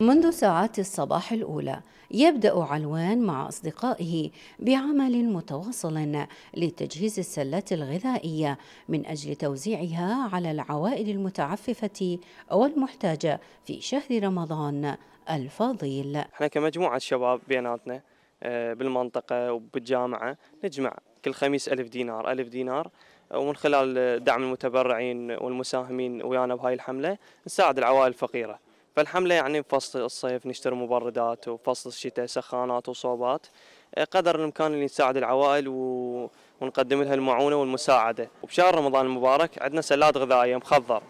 منذ ساعات الصباح الأولى يبدأ علوان مع أصدقائه بعمل متواصل لتجهيز السلات الغذائية من أجل توزيعها على العوائل المتعففة والمحتاجة في شهر رمضان الفضيل. احنا كمجموعة شباب بيناتنا بالمنطقة وبالجامعة نجمع كل خميس 1000 دينار 1000 دينار، ومن خلال دعم المتبرعين والمساهمين ويانا بهاي الحملة نساعد العوائل الفقيرة. فالحملة يعني بفصل الصيف نشتري مبردات، وبفصل الشتاء سخانات وصوبات قدر الإمكان اللي نساعد العوائل ونقدم لها المعونة والمساعدة. وبشهر رمضان المبارك عندنا سلات غذائية مخضر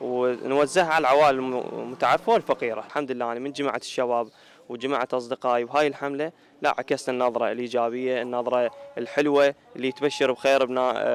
ونوزعها على العوائل المتعففة والفقيرة. الحمد لله يعني من جماعة الشباب وجماعة أصدقائي وهاي الحملة لا عكسنا النظرة الإيجابية، النظرة الحلوة اللي تبشر بخير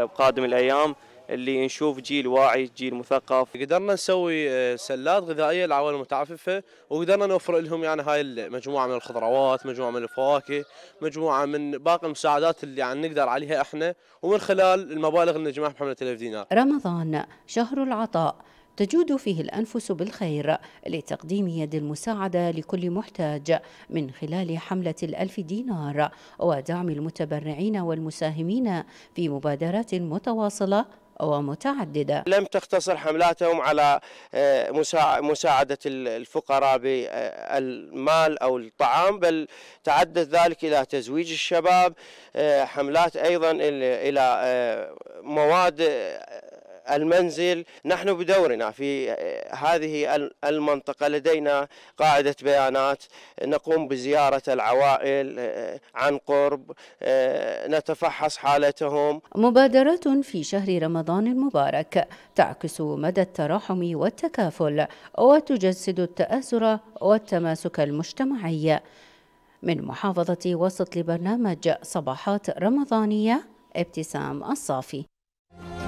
بقادم الأيام، اللي نشوف جيل واعي، جيل مثقف. قدرنا نسوي سلات غذائيه للعوائل المتعففه، وقدرنا نوفر لهم يعني هاي المجموعه من الخضروات، مجموعه من الفواكه، مجموعه من باقي المساعدات اللي يعني نقدر عليها احنا، ومن خلال المبالغ اللي نجمعها بحمله 1000 دينار. رمضان شهر العطاء تجود فيه الأنفس بالخير لتقديم يد المساعدة لكل محتاج من خلال حملة 1000 دينار ودعم المتبرعين والمساهمين في مبادرات متواصلة ومتعددة. لم تقتصر حملاتهم على مساعدة الفقراء بالمال أو الطعام، بل تعدد ذلك إلى تزويج الشباب، حملات أيضا إلى مواد المنزل. نحن بدورنا في هذه المنطقة لدينا قاعدة بيانات، نقوم بزيارة العوائل عن قرب، نتفحص حالتهم. مبادرات في شهر رمضان المبارك تعكس مدى التراحم والتكافل وتجسد التآزر والتماسك المجتمعي. من محافظة واسط لبرنامج صباحات رمضانية، ابتسام الصافي.